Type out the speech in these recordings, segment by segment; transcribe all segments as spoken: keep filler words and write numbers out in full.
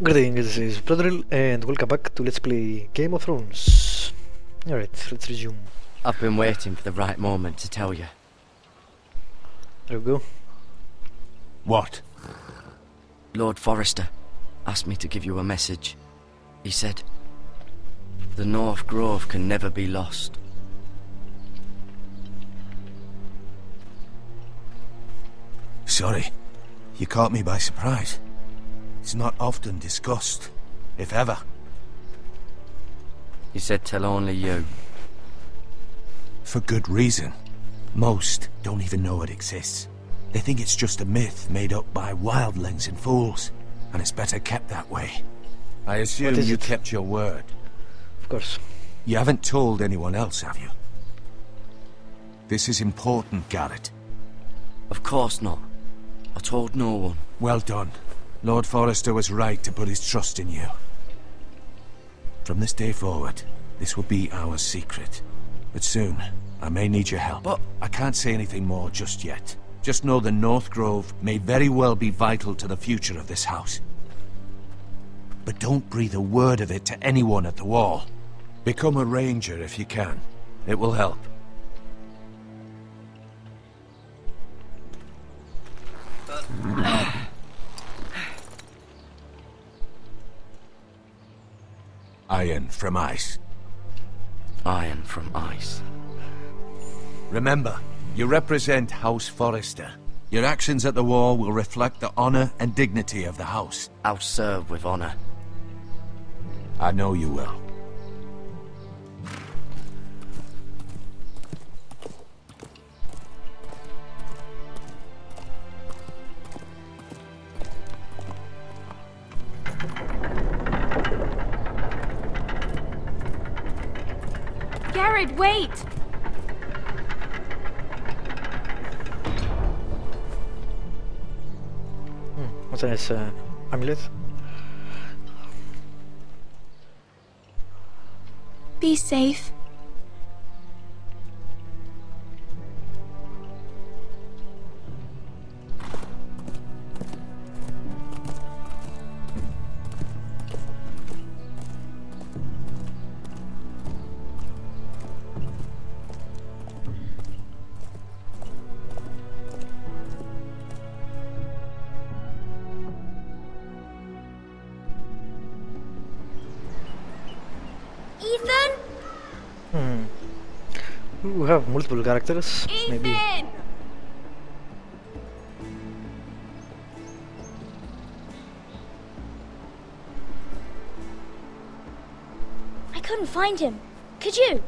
Greetings, this is Vlodril and welcome back to Let's Play Game of Thrones. Alright, let's resume. I've been waiting for the right moment to tell you. There we go. What? Lord Forrester asked me to give you a message. He said, the North Grove can never be lost. Sorry, you caught me by surprise. It's not often discussed, if ever. He said tell only you. For good reason. Most don't even know it exists. They think it's just a myth made up by wildlings and fools, and it's better kept that way. I assume you it? kept your word. Of course. You haven't told anyone else, have you? This is important, Gared. Of course not. I told no one. Well done. Lord Forrester was right to put his trust in you. From this day forward, this will be our secret. But soon, I may need your help. But I can't say anything more just yet. Just know the North Grove may very well be vital to the future of this house. But don't breathe a word of it to anyone at the Wall. Become a ranger if you can. It will help. Iron from ice. Iron from ice. Remember, you represent House Forrester. Your actions at the Wall will reflect the honor and dignity of the house. I'll serve with honor. I know you will. Wait! Hmm, what's a nice uh, amulet? Be safe. Ethan? Hmm. We have multiple characters, Ethan! Maybe. I couldn't find him. Could you?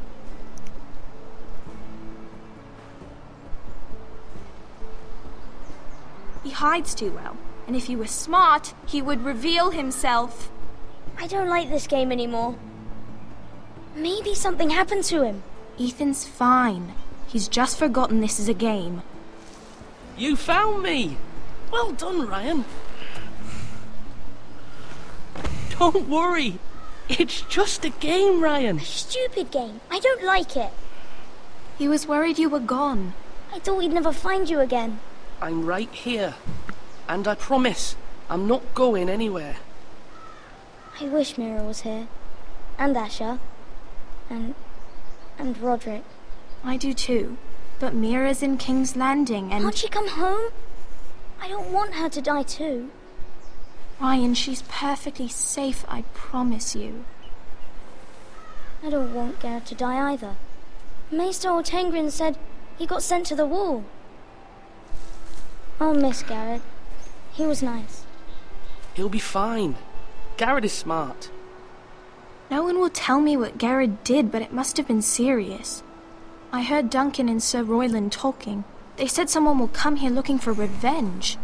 He hides too well, and if he was smart, he would reveal himself. I don't like this game anymore. Maybe something happened to him. Ethan's fine. He's just forgotten this is a game. You found me! Well done, Ryon. Don't worry. It's just a game, Ryon. A stupid game. I don't like it. He was worried you were gone. I thought we'd never find you again. I'm right here. And I promise, I'm not going anywhere. I wish Mira was here. And Asher. And... and Roderick. I do too. But Mira's in King's Landing and... Can't she come home? I don't want her to die too. Ryon, she's perfectly safe, I promise you. I don't want Gared to die either. Maester Ortengryn said he got sent to the Wall. I'll miss Gared. He was nice. He'll be fine. Gared is smart. No one will tell me what Gared did, but it must have been serious. I heard Duncan and Ser Royland talking. They said someone will come here looking for revenge.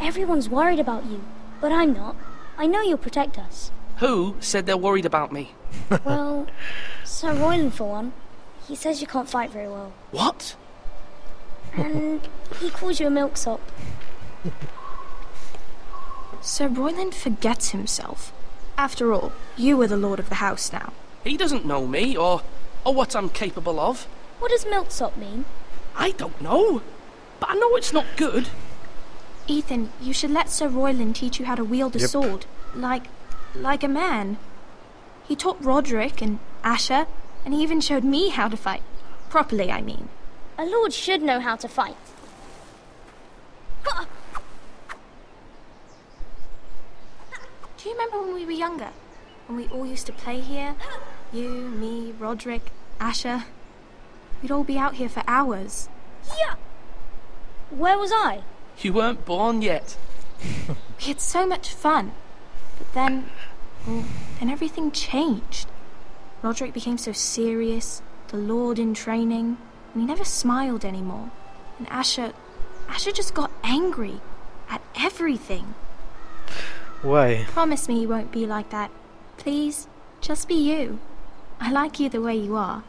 Everyone's worried about you, but I'm not. I know you'll protect us. Who said they're worried about me? Well, Ser Royland for one. He says you can't fight very well. What? And he calls you a milksop. Ser Royland forgets himself. After all, you are the lord of the house now. He doesn't know me, or, or what I'm capable of. What does milksop mean? I don't know, but I know it's not good. Ethan, you should let Ser Royland teach you how to wield a yep. sword. like, like a man. He taught Roderick and Asher, and he even showed me how to fight. Properly, I mean. A lord should know how to fight. Do you remember when we were younger? When we all used to play here? You, me, Roderick, Asher. We'd all be out here for hours. Yeah! Where was I? You weren't born yet. We had so much fun. But then... well, then everything changed. Roderick became so serious, the lord in training, and he never smiled anymore. And Asher... Asher just got angry at everything. Why? Promise me you won't be like that. Please, just be you. I like you the way you are.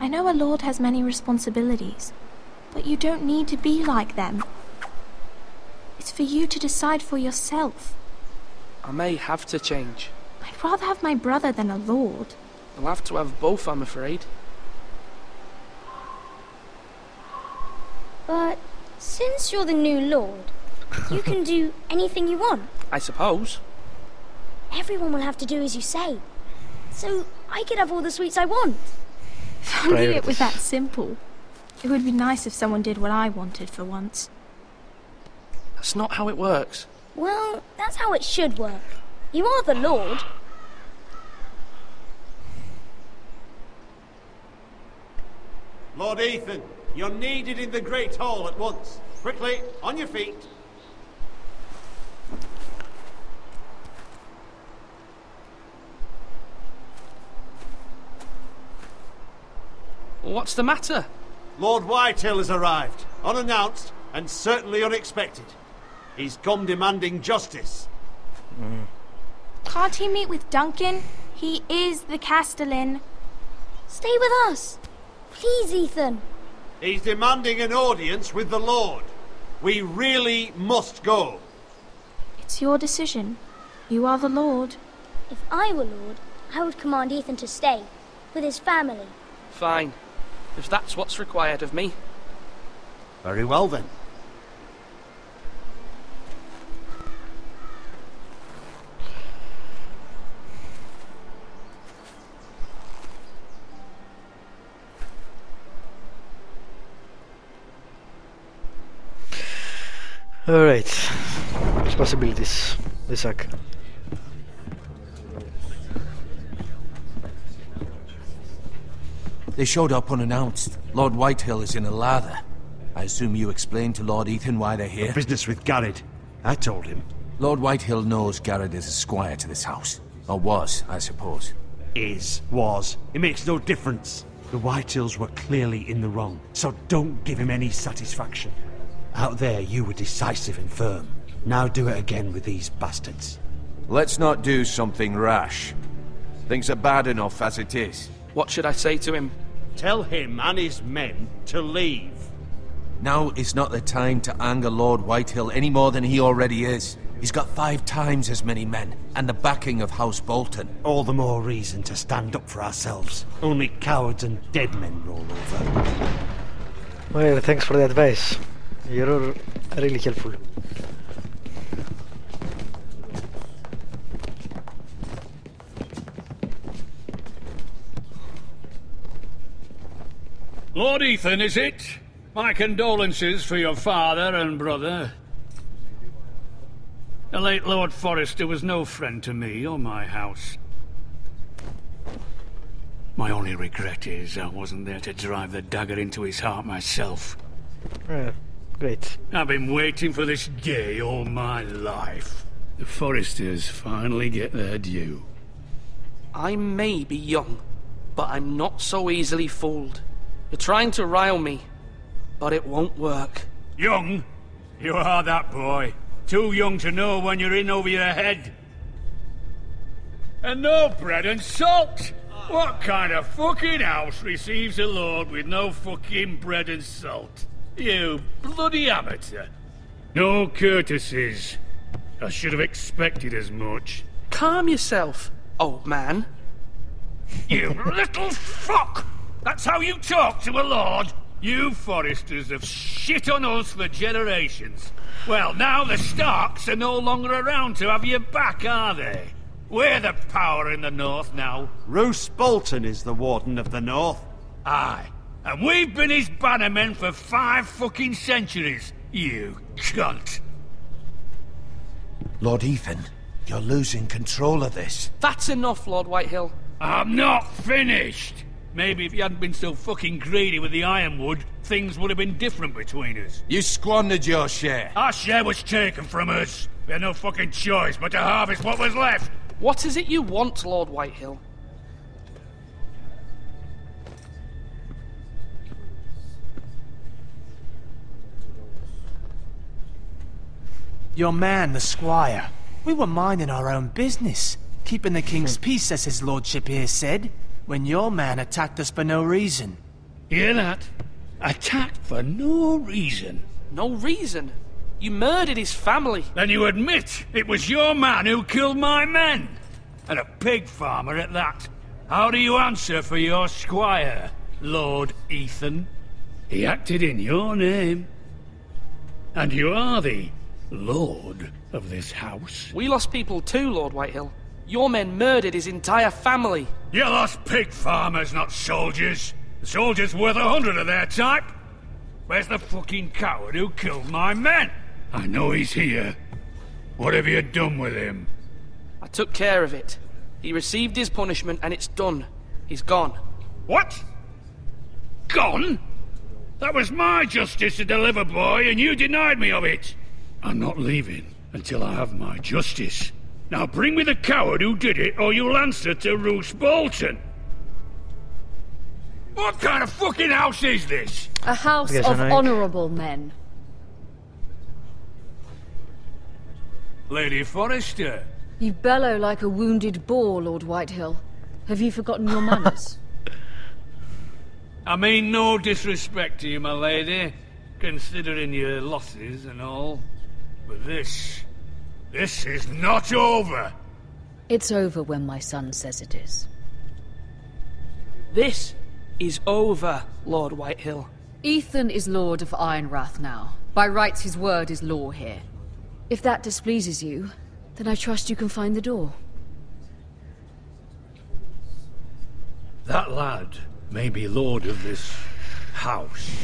I know a lord has many responsibilities, but you don't need to be like them. It's for you to decide for yourself. I may have to change. I'd rather have my brother than a lord. I'll have to have both, I'm afraid. But since you're the new lord, you can do anything you want. I suppose. Everyone will have to do as you say. So I could have all the sweets I want. If only it was that simple. It would be nice if someone did what I wanted for once. That's not how it works. Well, that's how it should work. You are the lord. Lord Ethan, you're needed in the Great Hall at once. Quickly, on your feet. What's the matter? Lord Whitehill has arrived, unannounced and certainly unexpected. He's come demanding justice. Mm. Can't he meet with Duncan? He is the Castellan. Stay with us. Please, Ethan. He's demanding an audience with the Lord. We really must go. It's your decision. You are the Lord. If I were Lord, I would command Ethan to stay with his family. Fine. If that's what's required of me. Very well, then. Alright. Responsibilities. They suck. They showed up unannounced. Lord Whitehill is in a lather. I assume you explained to Lord Ethan why they're here? The business with Gared. I told him. Lord Whitehill knows Gared is a squire to this house. Or was, I suppose. Is. Was. It makes no difference. The Whitehills were clearly in the wrong, so don't give him any satisfaction. Out there, you were decisive and firm. Now do it again with these bastards. Let's not do something rash. Things are bad enough as it is. What should I say to him? Tell him and his men to leave. Now is not the time to anger Lord Whitehill any more than he already is. He's got five times as many men, and the backing of House Bolton. All the more reason to stand up for ourselves. Only cowards and dead men roll over. Well, thanks for the advice. You're really helpful. Lord Ethan, is it? My condolences for your father and brother. The late Lord Forrester was no friend to me or my house. My only regret is I wasn't there to drive the dagger into his heart myself. Yeah. Great. I've been waiting for this day all my life. The Forresters finally get their due. I may be young, but I'm not so easily fooled. You're trying to rile me, but it won't work. Young? You are that boy. Too young to know when you're in over your head. And no bread and salt! What kind of fucking house receives a lord with no fucking bread and salt? You bloody amateur. No courtesies. I should have expected as much. Calm yourself, old man. You little fuck! That's how you talk to a lord? You Forresters have shit on us for generations. Well, now the Starks are no longer around to have you back, are they? We're the power in the North now. Roose Bolton is the Warden of the North. Aye. And we've been his bannermen for five fucking centuries. You cunt. Lord Ethan, you're losing control of this. That's enough, Lord Whitehill. I'm not finished. Maybe if you hadn't been so fucking greedy with the ironwood, things would have been different between us. You squandered your share. Our share was taken from us. We had no fucking choice but to harvest what was left. What is it you want, Lord Whitehill? Your man, the squire. We were minding our own business. Keeping the king's peace, as his lordship here said, when your man attacked us for no reason. Hear that? Attacked for no reason? No reason? You murdered his family. Then you admit it was your man who killed my men. And a pig farmer at that. How do you answer for your squire, Lord Ethan? He acted in your name. And you are the Lord of this house. We lost people too, Lord Whitehill. Your men murdered his entire family. You lost pig farmers, not soldiers. The soldiers worth a hundred of their type. Where's the fucking coward who killed my men? I know he's here. What have you done with him? I took care of it. He received his punishment and it's done. He's gone. What? Gone? That was my justice to deliver, boy, and you denied me of it. I'm not leaving until I have my justice. Now bring me the coward who did it, or you'll answer to Roose Bolton. What kind of fucking house is this? A house of honourable men. Lady Forrester. You bellow like a wounded boar, Lord Whitehill. Have you forgotten your manners? I mean no disrespect to you, my lady, considering your losses and all. But this... this is not over! It's over when my son says it is. This is over, Lord Whitehill. Ethan is Lord of Ironrath now. By rights, his word is law here. If that displeases you, then I trust you can find the door. That lad may be Lord of this house,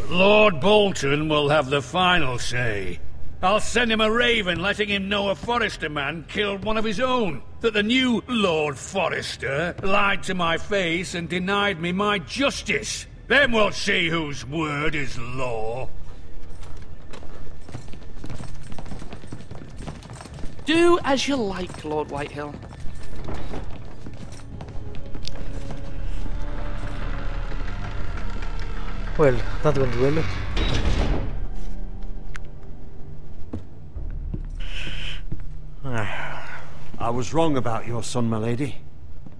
but Lord Bolton will have the final say. I'll send him a raven letting him know a Forrester man killed one of his own. That the new Lord Forrester lied to my face and denied me my justice. Then we'll see whose word is law. Do as you like, Lord Whitehill. Well, that went well. I was wrong about your son, my lady.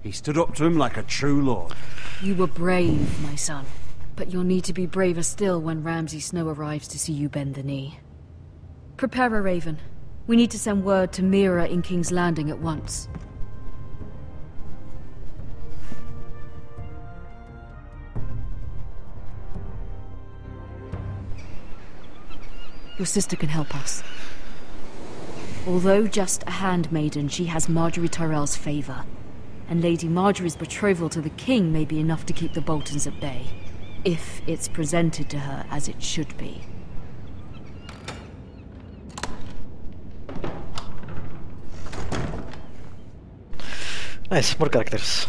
He stood up to him like a true lord. You were brave, my son. But you'll need to be braver still when Ramsay Snow arrives to see you bend the knee. Prepare a raven. We need to send word to Mira in King's Landing at once. Your sister can help us. Although just a handmaiden, she has Marjorie Tyrell's favor, and Lady Marjorie's betrothal to the king may be enough to keep the Boltons at bay, if it's presented to her as it should be. Nice, more characters.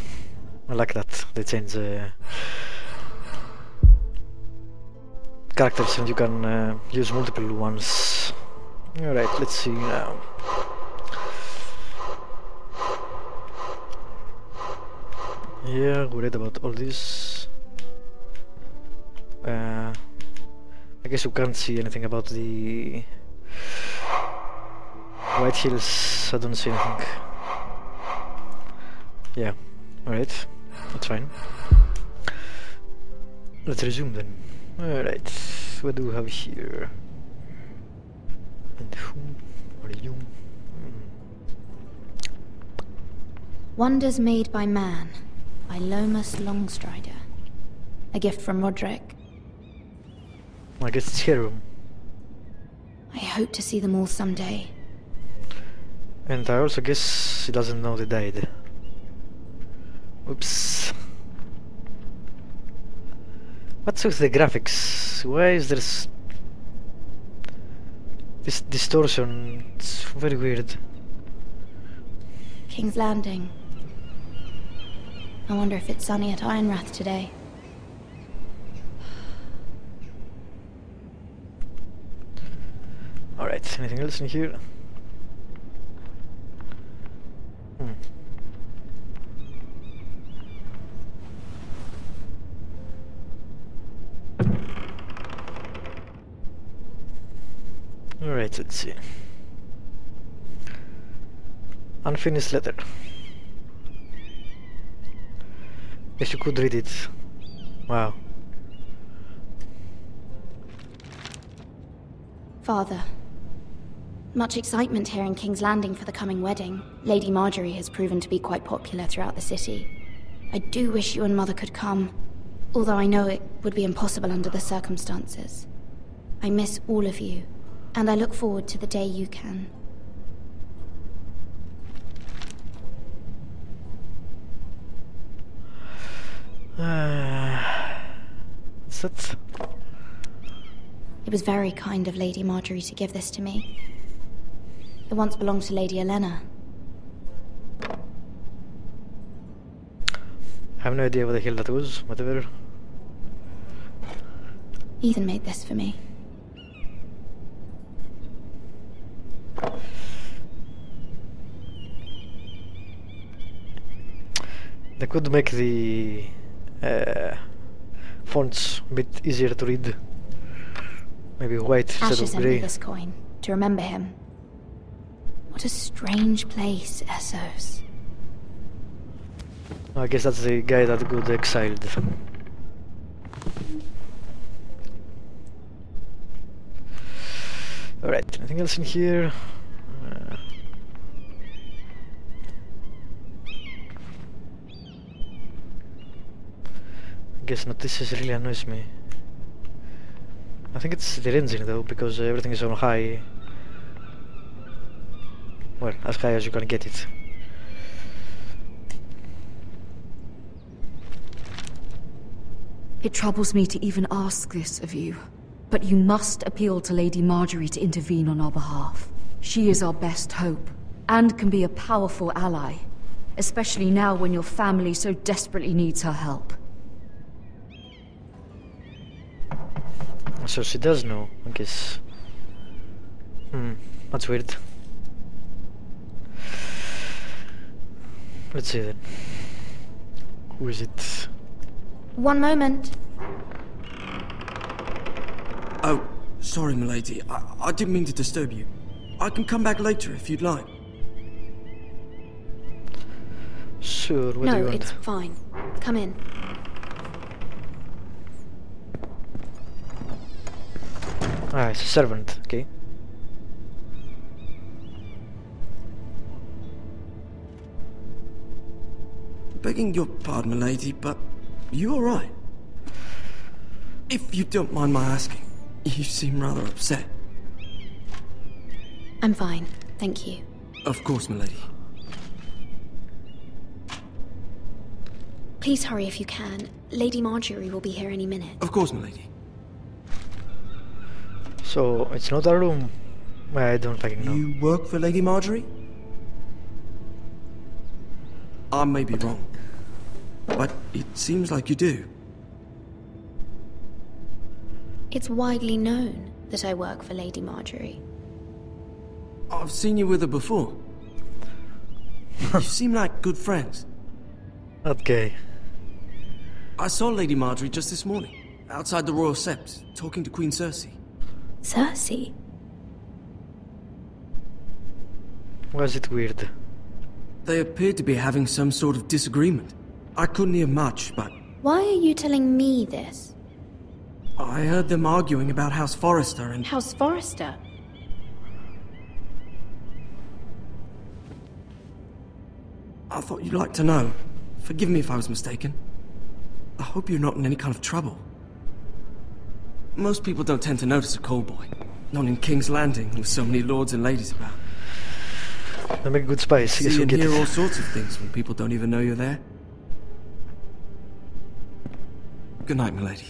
I like that. They change the uh, characters and you can uh, use multiple ones. Alright, let's see now. Yeah, we read about all this. Uh, I guess you can't see anything about the White Hills. I don't see anything. Yeah, alright, that's fine. Let's resume then. Alright, what do we have here? And who are you? Mm. Wonders Made by Man, by Lomas Longstrider. A gift from Roderick, I guess it's your room. I hope to see them all someday. And I also guess he doesn't know they died. Oops. What's with the graphics? Why is there s this distortion? It's very weird. King's Landing. I wonder if it's sunny at Ironrath today. Alright, anything else in here? Hmm. Alright, let's see. Unfinished letter. If you could read it. Wow. Father. Much excitement here in King's Landing for the coming wedding. Lady Marjorie has proven to be quite popular throughout the city. I do wish you and Mother could come, although I know it would be impossible under the circumstances. I miss all of you, and I look forward to the day you can. Uh, what's that? It was very kind of Lady Marjorie to give this to me. It once belonged to Lady Elena. I have no idea what the hell that was, whatever. Ethan made this for me. They could make the uh, fonts a bit easier to read. Maybe white instead of grey. Asher sent me this coin to remember him. What a strange place, Essos. I guess that's the guy that got exiled. Alright, anything else in here? Uh, I guess not, this really annoys me. I think it's the ranging though, because everything is on high. Well, as high as you can get it. It troubles me to even ask this of you, but you must appeal to Lady Marjorie to intervene on our behalf. She is our best hope, and can be a powerful ally, especially now when your family so desperately needs her help. So she does know, I guess. Hmm, that's weird. Let's see then. Who is it? One moment. Oh, sorry, milady. I, I didn't mean to disturb you. I can come back later if you'd like. Sure, what do you want? No, it's fine. Come in. Ah, it's a servant, okay. Begging your pardon, milady, but you all right? If you don't mind my asking, you seem rather upset. I'm fine, thank you. Of course, milady. Please hurry if you can. Lady Marjorie will be here any minute. Of course, milady. So, it's not our room? I don't fucking know. You work for Lady Marjorie? I may be wrong. But it seems like you do. It's widely known that I work for Lady Marjorie. I've seen you with her before. You seem like good friends. Okay. I saw Lady Marjorie just this morning, outside the Royal Sept, talking to Queen Cersei. Cersei? Was it weird? They appeared to be having some sort of disagreement. I couldn't hear much, but... Why are you telling me this? I heard them arguing about House Forrester and... House Forrester? I thought you'd like to know. Forgive me if I was mistaken. I hope you're not in any kind of trouble. Most people don't tend to notice a cold boy. Not in King's Landing, with so many lords and ladies about. They make a good space. See, yes, you get hear it. All sorts of things when people don't even know you're there. Good night, milady.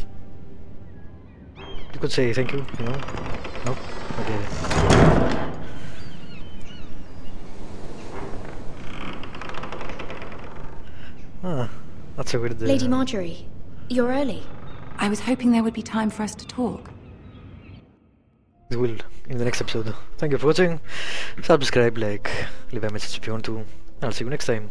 You could say thank you. No, nope. Okay. Ah, that's a weird. Uh... Lady Marjorie, you're early. I was hoping there would be time for us to talk. We will in the next episode. Thank you for watching. Subscribe, like, leave a message if you want to. I'll see you next time.